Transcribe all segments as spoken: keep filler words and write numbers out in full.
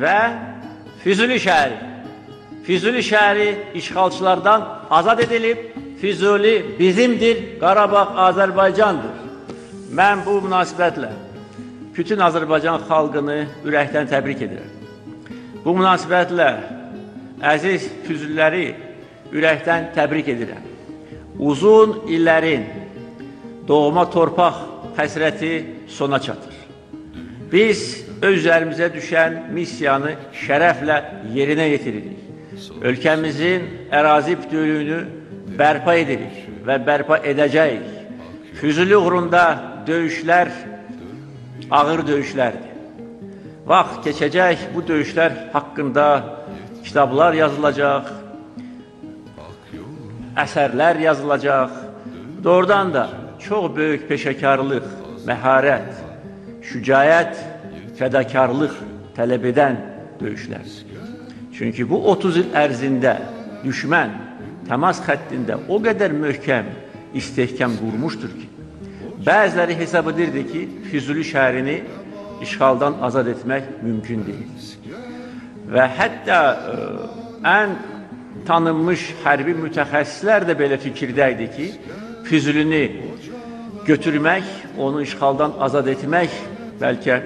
ve Füzuli şəhəri. Füzuli şəhəri işğalçılardan azad edilib, Füzuli bizimdir, Qarabağ Azərbaycandır. Mən bu münasibətlə bütün Azərbaycan xalqını ürəkdən təbrik edirəm. Bu münasibətlə əziz Füzuliləri ürəkdən təbrik edirəm. Uzun illərin doğma torpaq həsrəti sona çatır. Biz öz üzərimizə düşən missiyanı şərəflə yerinə yetiririk. Ölkəmizin ərazi bütövlüyünü bərpa edirik və bərpa edəcəyik. Füzuli uğrunda döyüşlər ağır döyüşlərdir. Vaxt keçəcək, bu döyüşlər haqqında kitablar yazılacaq, əsərlər yazılacaq. Doğrudan da çox böyük peşəkarlıq, məharət, şücaət, fədakarlıq tələb edən döyüşlər. Çünki bu otuz il ərzində düşmən təmas xəttində o qədər möhkəm istehkam qurmuşdur ki, bəziləri hesab edirdi ki, Füzuli şəhərini işğaldan azad etmək mümkün deyil. Və hətta ə, ən tanınmış hərbi mütəxəssislər də belə fikirdə idi ki, Füzulini götürmək, onu işğaldan azad etmək bəlkə ə,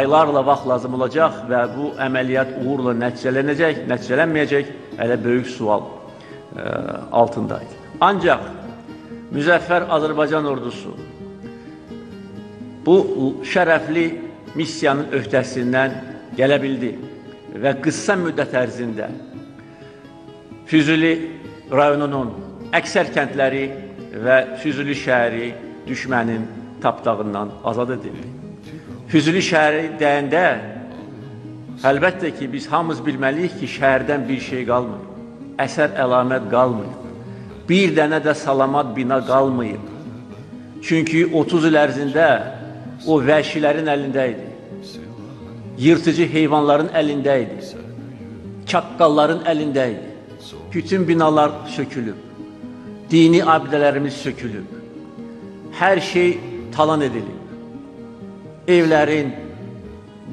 aylarla vaxt lazım olacaq və bu əməliyyat uğurla nəticələnəcək, nəticələnməyəcək, hələ böyük sual ə, altındaydı. Ancaq Müzəffər Azərbaycan ordusu bu şərəfli missiyanın öhdəsindən gələ bildi və qısa müddət ərzində Füzuli rayonunun əksər kəndləri və Füzuli şəhəri düşmənin tapdağından azad edildi. Füzuli şəhəri deyəndə əlbəttə ki, biz hamımız bilməliyik ki, şəhərdən bir şey qalmır, əsər əlamət qalmır. Bir dənə də salamat bina qalmayıb. Çünki otuz il ərzində o vəhşilərin əlində idi. Yırtıcı heyvanların əlində idi. Çaqqalların əlində idi. Bütün binalar sökülüb. Dini abidələrimiz sökülüb. Hər şey talan edilib. Evlərin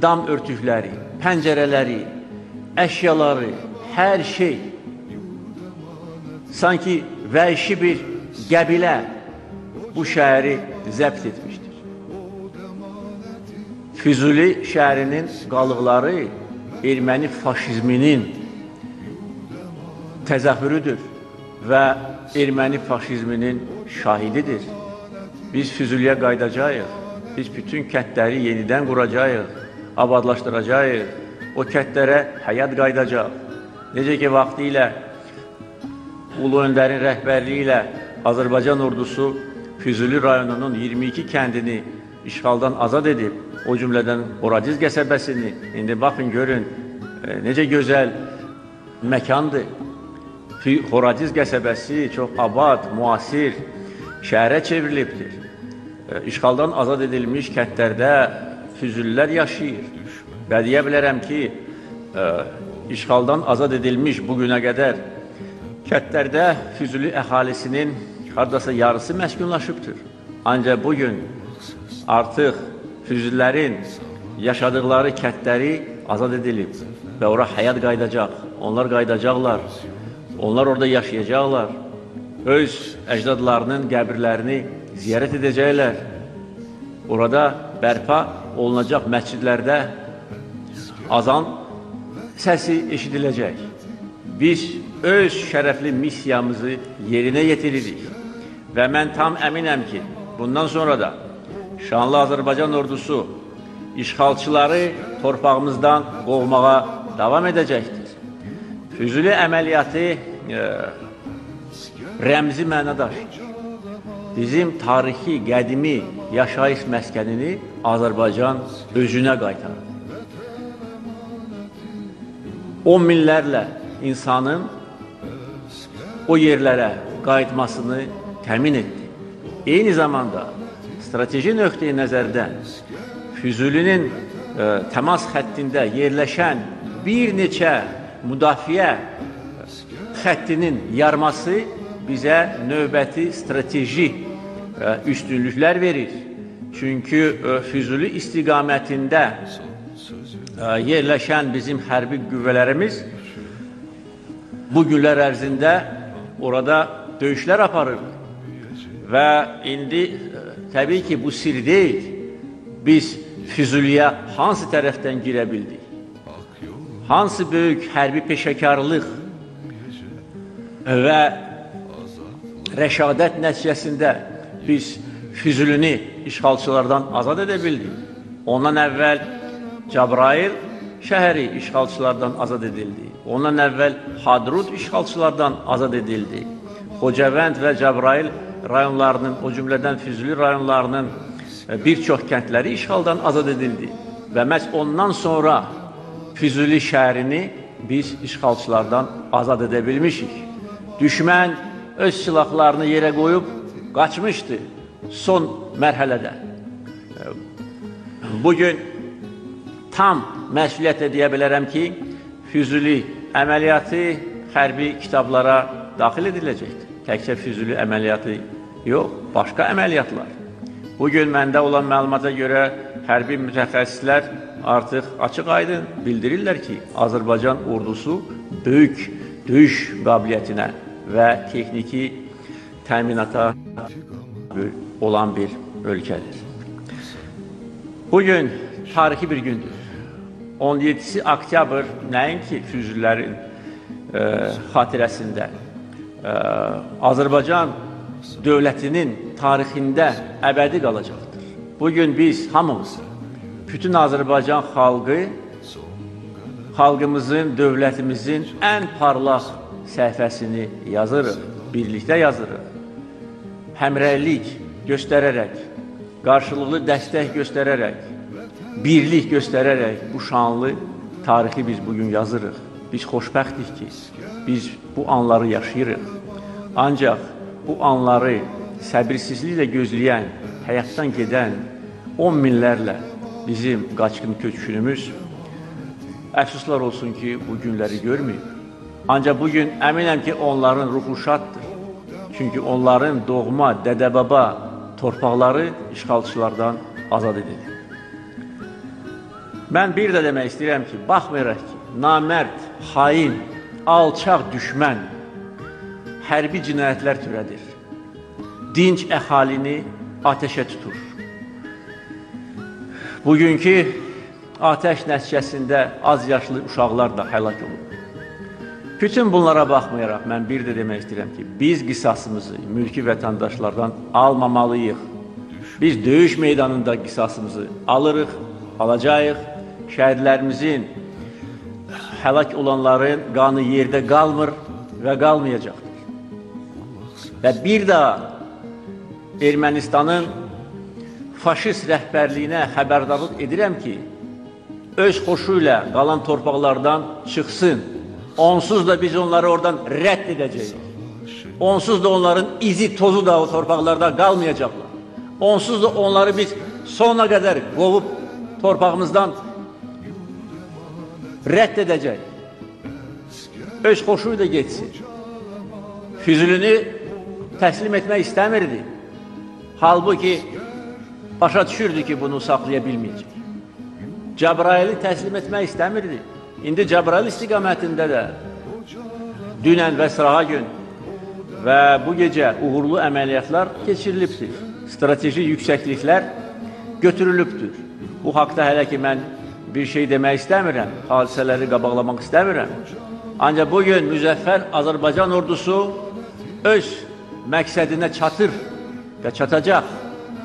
dam örtükləri, pəncərələri, əşyaları, hər şey. Sanki vəhşi bir qəbilə bu şəhəri zəbt etmişdir. Füzuli şəhərinin qalıqları erməni faşizminin təzahürüdür və erməni faşizminin şahididir. Biz Füzuliyə qayıdacağıq, biz bütün kəndləri yenidən quracağıq, abadlaşdıracağıq, o kəndlərə həyat qayıdacaq. Necə ki, vaxtı ilə Ulu Öndərin rəhbərliyi ilə Azərbaycan ordusu Füzuli rayonunun iyirmi iki kəndini işğaldan azad edib, o cümlədən Oradiz qəsəbəsini, indi baxın, görün, e, necə gözəl məkandır. Oradiz qəsəbəsi çox abad, müasir şəhərə çevrilibdir. E, işğaldan azad edilmiş kəndlərdə Füzulilər yaşayır. Və deyə bilərəm ki, e, işğaldan azad edilmiş bugünə qədər kəndlərdə Füzuli əhalisinin hardasa yarısı məskunlaşıbdır. Ancaq bugün artıq Füzulilərin yaşadıqları kəndləri azad edilib və ora həyat qayıdacaq. Onlar qayıdacaqlar, onlar orada yaşayacaqlar, öz əcdadlarının qəbirlərini ziyarət edəcəklər. Orada bərpa olunacaq məscidlərdə azan səsi eşidiləcək. Biz öz şərəfli missiyamızı yerinə yetiririk və mən tam əminəm ki, bundan sonra da şanlı Azərbaycan ordusu işğalçıları torpağımızdan qovmağa davam edəcəkdir. Füzuli əməliyyatı e, rəmzi mənadaşdır. Bizim tarixi, qədimi yaşayış məskənini Azərbaycan özünə qaytarır. On minlərlə insanın o yerlərə qayıtmasını təmin etdi. Eyni zamanda strateji nöqteyi nəzərdən Füzulinin e, təmas xəttində yerləşən bir neçə müdafiə xəttinin yarması bizə növbəti strateji e, üstünlüklər verir. Çünki e, Füzuli istiqamətində yerleşen bizim hərbi qüvvələrimiz bu günlər ərzində orada döyüşlər aparır. Və indi təbii ki, bu sir deyil. Biz Füzuliyə hansı tərəfdən girə bildik? Hansı böyük hərbi peşəkarlıq və rəşadət nəticəsində biz Füzulini işğalçılardan azad edə bildik. Ondan əvvəl Cəbrayil şəhəri işğalçılardan azad edildi. Ondan əvvəl Hadrut işğalçılardan azad edildi. Xocavənd və Cəbrayil rayonlarının, o cümlədən Füzuli rayonlarının bir çox kəndləri işğaldan azad edildi. Və məhz ondan sonra Füzuli şəhərini biz işğalçılardan azad edə bilmişik. Düşmən öz silahlarını yerə qoyub qaçmışdı son mərhələdə. Bugün tam məsuliyyətlə deyə bilərəm ki, Füzuli əməliyyatı hərbi kitablara daxil ediləcəkdir. Təkcə Füzuli əməliyyatı yox, başqa əməliyyatlar. Bugün məndə olan məlumata görə hərbi mütəxəssislər artıq açıq-aydın bildirirlər ki, Azərbaycan ordusu böyük döyüş qabiliyyətinə və texniki təminata olan bir ölkədir. Bugün tarixi bir gündür. on yeddisi oktyabr nəinki Füzulilərin xatirəsində, Azərbaycan dövlətinin tarixində əbədi qalacaqdır. Bugün biz hamımız, bütün Azərbaycan xalqı, xalqımızın, dövlətimizin ən parlaq səhifəsini yazırıq, birlikdə yazırıq. Həmrəylik göstərərək, qarşılıqlı dəstək göstərərək, birlik göstərərək bu şanlı tarixi biz bugün yazırıq. Biz xoşbəxtik ki, biz bu anları yaşayırıq. Ancaq bu anları səbirsizliklə gözləyən, həyatdan gedən on minlərlə bizim qaçqın köçkünümüz əfsuslar olsun ki, bu günləri görməyib. Ancaq bugün əminəm ki, onların ruhu şaddır. Çünki onların doğma, dədə-baba torpaqları işğalçılardan azad edilir. Mən bir də demək istəyirəm ki, baxmayaraq ki, namərd, xain, alçaq düşmən hərbi cinayətlər törədir. Dinc əhalini ateşə tutur. Bugünkü ateş nəticəsində az yaşlı uşaqlar da həlak olur. Bütün bunlara baxmayaraq, mən bir də demək istəyirəm ki, biz qisasımızı mülki vətəndaşlardan almamalıyıq. Biz döyüş meydanında qisasımızı alırıq, alacağıq. Şəhidlərimizin, həlak olanların qanı yerdə qalmır və qalmayacaqdır. Və bir daha Ermənistanın faşist rəhbərliyinə xəbərdarlıq edirəm ki, öz xoşu ilə qalan torpaqlardan çıxsın. Onsuz da biz onları oradan rədd edəcəyik. Onsuz da onların izi, tozu da o torpaqlarda qalmayacaqlar. Onsuz da onları biz sonuna qədər qovub torpağımızdan rədd edəcəyik. Öz xoşu da getsin. Füzulini təslim etmək istəmirdi. Halbuki başa düşürdü ki, bunu saxlaya bilməyəcək. Cəbrayili təslim etmək istəmirdi. İndi Cəbrayil istiqamətində də dünən və sırağa gün və bu gecə uğurlu əməliyyatlar keçirilibdir. Strateji yüksəkliklər götürülübdür. Bu haqda hələ ki, mən bir şey demək istəmirəm, hadisələri qabaqlamaq istəmirəm. Ancaq bugün müzəffər Azərbaycan ordusu öz məqsədinə çatır və çatacaq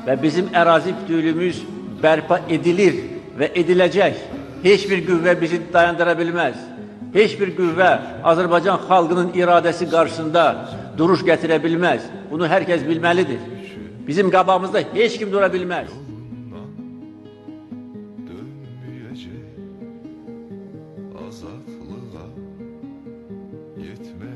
və bizim ərazi bütünlüyümüz bərpa edilir və ediləcək. Heç bir qüvvə bizi dayandıra bilməz. Heç bir qüvvə Azərbaycan xalqının iradəsi qarşısında duruş gətirə bilməz. Bunu hər kəs bilməlidir. Bizim qabağımızda heç kim dura bilməz. Dönməyəcək azadlığa yetməyəcək.